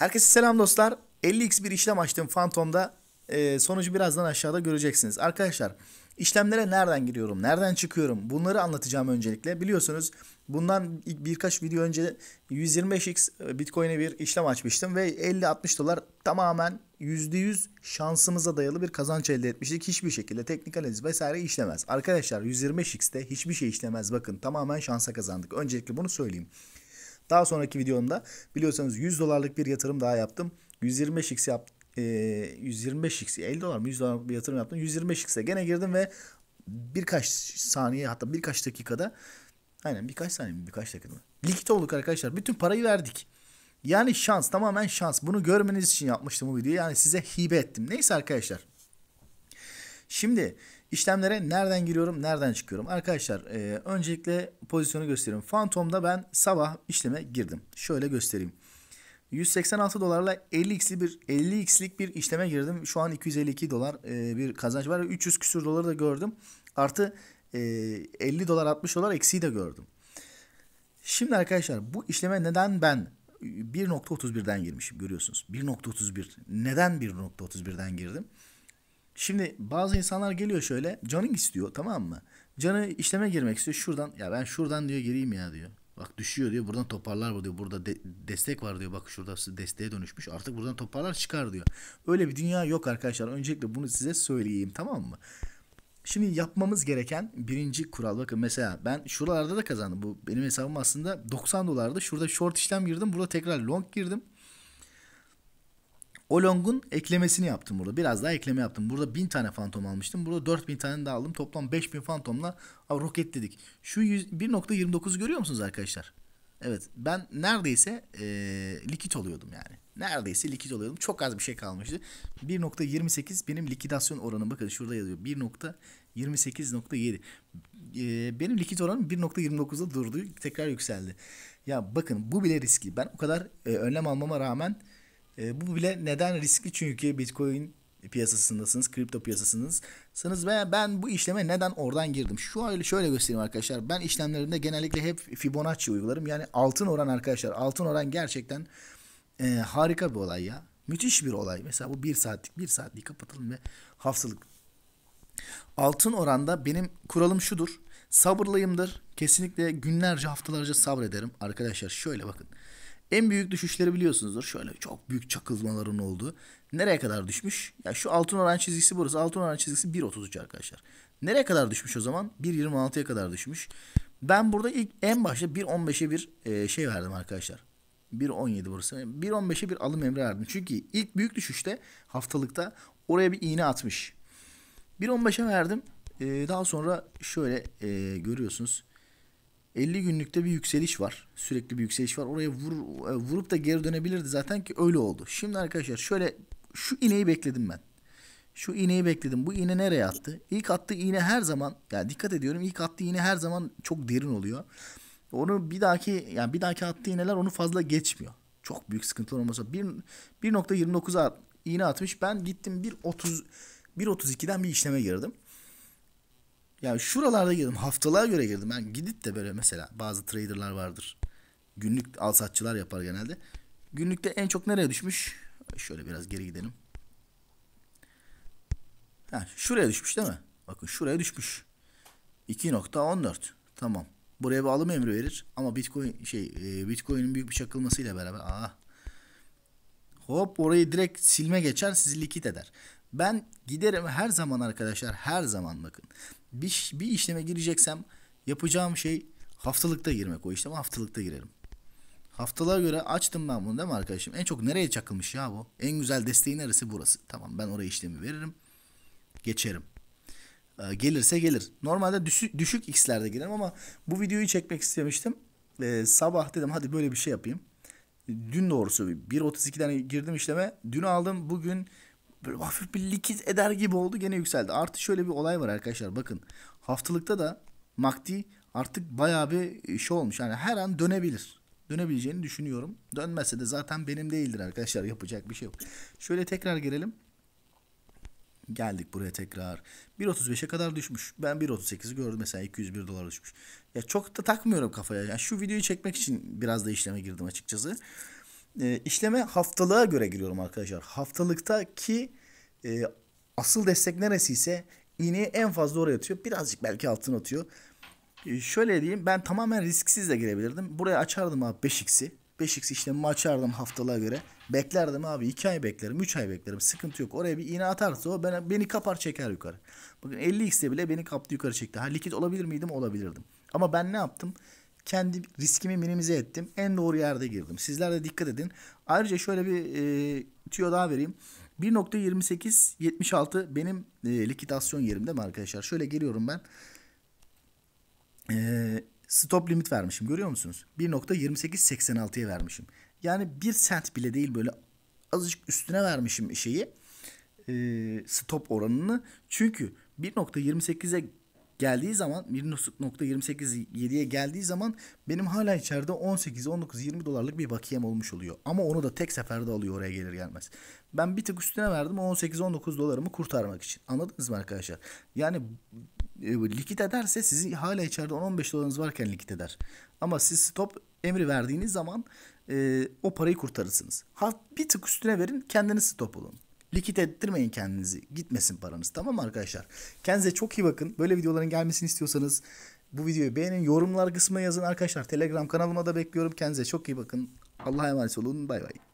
Herkese selam dostlar. 50x bir işlem açtım Fantom'da. Sonucu birazdan aşağıda göreceksiniz. Arkadaşlar işlemlere nereden giriyorum, nereden çıkıyorum bunları anlatacağım öncelikle. Biliyorsunuz bundan birkaç video önce 125x Bitcoin'e bir işlem açmıştım ve 50-60 dolar tamamen %100 şansımıza dayalı bir kazanç elde etmiştik. Hiçbir şekilde teknik analiz vesaire işlemez. Arkadaşlar 125x'te hiçbir şey işlemez. Bakın tamamen şansa kazandık. Öncelikle bunu söyleyeyim. Daha sonraki videomda biliyorsanız 100 dolarlık bir yatırım daha yaptım. 125x yaptım. 125x 50 dolar mı 100 dolar bir yatırım yaptım. 125x'e gene girdim ve birkaç saniye, hatta birkaç dakikada, aynen birkaç saniye mi birkaç dakikada likit olduk arkadaşlar. Bütün parayı verdik. Yani şans, tamamen şans. Bunu görmeniz için yapmıştım bu videoyu. Yani size hibe ettim. Neyse arkadaşlar. Şimdi işlemlere nereden giriyorum, nereden çıkıyorum? Arkadaşlar öncelikle pozisyonu göstereyim. Fantom'da ben sabah işleme girdim. Şöyle göstereyim. 186 dolarla 50x'lik bir işleme girdim. Şu an 252 dolar bir kazanç var. 300 küsür doları da gördüm. Artı 50 dolar 60 dolar eksiği de gördüm. Şimdi arkadaşlar bu işleme neden ben 1.31'den girmişim görüyorsunuz. 1.31. Neden 1.31'den girdim? Şimdi bazı insanlar geliyor şöyle. Canı istiyor, tamam mı? Canı işleme girmek istiyor. Şuradan, ya ben şuradan diyor gireyim ya diyor. Bak düşüyor diyor, buradan toparlar bu diyor, burada destek var diyor, bak şurada desteğe dönüşmüş, artık buradan toparlar çıkar diyor. Öyle bir dünya yok arkadaşlar, öncelikle bunu size söyleyeyim, tamam mı? Şimdi yapmamız gereken birinci kural, bakın mesela ben şuralarda da kazandım, bu benim hesabım aslında 90 dolardı, şurada short işlem girdim, burada tekrar long girdim. O longun eklemesini yaptım burada. Biraz daha ekleme yaptım. Burada 1000 tane fantom almıştım. Burada 4000 tane daha aldım. Toplam 5000 fantomla roketledik. Şu 1.29'u görüyor musunuz arkadaşlar? Evet. Ben neredeyse likit oluyordum yani. Neredeyse likit oluyordum. Çok az bir şey kalmıştı. 1.28 benim likidasyon oranım. Bakın şurada yazıyor. 1.28.7. Benim likit oranım 1.29'da durdu. Tekrar yükseldi. Ya bakın bu bile riskli. Ben o kadar önlem almama rağmen bu bile neden riskli? Çünkü Bitcoin piyasasındasınız, kripto piyasasındasınız ve ben bu işleme neden oradan girdim? Şöyle göstereyim arkadaşlar. Ben işlemlerimde genellikle hep Fibonacci uygularım. Yani altın oran arkadaşlar. Altın oran gerçekten harika bir olay ya. Müthiş bir olay. Mesela bu bir saatlik kapatalım ve haftalık. Altın oranda benim kuralım şudur. Sabırlıyımdır. Kesinlikle günlerce, haftalarca sabrederim. Arkadaşlar şöyle bakın. En büyük düşüşleri biliyorsunuzdur. Şöyle çok büyük çakılmaların oldu. Nereye kadar düşmüş? Ya şu altın oran çizgisi burası. Altın oran çizgisi 1.33 arkadaşlar. Nereye kadar düşmüş o zaman? 1.26'ya kadar düşmüş. Ben burada ilk en başta 1.15'e bir şey verdim arkadaşlar. 1.17 burası. 1.15'e bir alım emri verdim. Çünkü ilk büyük düşüşte haftalıkta oraya bir iğne atmış. 1.15'e verdim. Daha sonra şöyle görüyorsunuz. 50 günlükte bir yükseliş var. Sürekli bir yükseliş var. Oraya vurup da geri dönebilirdi zaten ki öyle oldu. Şimdi arkadaşlar şöyle şu iğneyi bekledim ben. Şu iğneyi bekledim. Bu iğne nereye attı? İlk attığı iğne her zaman, yani dikkat ediyorum, ilk attığı iğne her zaman çok derin oluyor. Onu bir dahaki attığı iğneler onu fazla geçmiyor. Çok büyük sıkıntı olmasa 1.29'a iğne atmış. Ben gittim 1.32'den bir işleme girdim. Yani şuralarda girdim. Haftalığa göre girdim. Ben gidip de böyle mesela bazı traderlar vardır. Günlük al satçılar yapar genelde. Günlükte en çok nereye düşmüş? Şöyle biraz geri gidelim. Ha, şuraya düşmüş değil mi? Bakın şuraya düşmüş. 2.14. Tamam. Buraya bir alım emri verir. Ama Bitcoin'in büyük bir çakılmasıyla beraber. Hop orayı direkt silme geçer. Sizi likit eder. Ben giderim her zaman arkadaşlar. Her zaman bakın. Bir işleme gireceksem yapacağım şey haftalıkta girmek. O işleme haftalıkta girerim. Haftalara göre açtım ben bunu değil mi arkadaşım? En çok nereye çakılmış ya bu? En güzel desteğin neresi? Burası. Tamam, ben oraya işlemi veririm. Geçerim. Gelirse gelir. Normalde düşük x'lerde girerim ama bu videoyu çekmek istemiştim. Sabah dedim hadi böyle bir şey yapayım. Dün doğrusu 1.32'den girdim işleme. Dün aldım. Bugün böyle hafif bir likit eder gibi oldu. Gene yükseldi. Artı şöyle bir olay var arkadaşlar. Bakın haftalıkta da MACD artık bayağı bir şey olmuş. Yani her an dönebilir. Dönebileceğini düşünüyorum. Dönmezse de zaten benim değildir arkadaşlar. Yapacak bir şey yok. Şöyle tekrar gelelim. Geldik buraya tekrar. 1.35'e kadar düşmüş. Ben 1.38'i gördüm. Mesela 201 dolar düşmüş. Ya çok da takmıyorum kafaya. Yani şu videoyu çekmek için biraz da işleme girdim açıkçası. işleme haftalığa göre giriyorum arkadaşlar. Haftalıktaki asıl destek neresiyse iğneyi en fazla oraya atıyor. Birazcık belki altına atıyor. Şöyle diyeyim, ben tamamen risksiz de girebilirdim. Buraya açardım abi 5x'i. 5x işlemimi açardım haftalığa göre. Beklerdim abi, 2 ay beklerim, 3 ay beklerim. Sıkıntı yok. Oraya bir iğne atarsa o beni kapar, çeker yukarı. Bakın 50x'de bile beni kaptı, yukarı çekti. Ha, likit olabilir miydim? Olabilirdim. Ama ben ne yaptım? Kendi riskimi minimize ettim. En doğru yerde girdim. Sizler de dikkat edin. Ayrıca şöyle bir tüyo daha vereyim. 1.2876 benim likidasyon yerim değil mi arkadaşlar? Şöyle geliyorum ben. Stop limit vermişim. Görüyor musunuz? 1.2886'ya vermişim. Yani 1 sent bile değil, böyle azıcık üstüne vermişim şeyi. Stop oranını. Çünkü 1.28'e geldiği zaman, 1.287'ye geldiği zaman benim hala içeride 18, 19, 20 dolarlık bir bakiyem olmuş oluyor. Ama onu da tek seferde alıyor oraya gelir gelmez. Ben bir tık üstüne verdim 18, 19 dolarımı kurtarmak için. Anladınız mı arkadaşlar? Yani likit ederse sizin hala içeride 10-15 dolarınız varken likit eder. Ama siz stop emri verdiğiniz zaman o parayı kurtarırsınız. Bir tık üstüne verin, kendiniz stop olun. Likit ettirmeyin kendinizi. Gitmesin paranız. Tamam mı arkadaşlar? Kendinize çok iyi bakın. Böyle videoların gelmesini istiyorsanız bu videoyu beğenin. Yorumlar kısmına yazın arkadaşlar. Telegram kanalıma da bekliyorum. Kendinize çok iyi bakın. Allah'a emanet olun. Bay bay.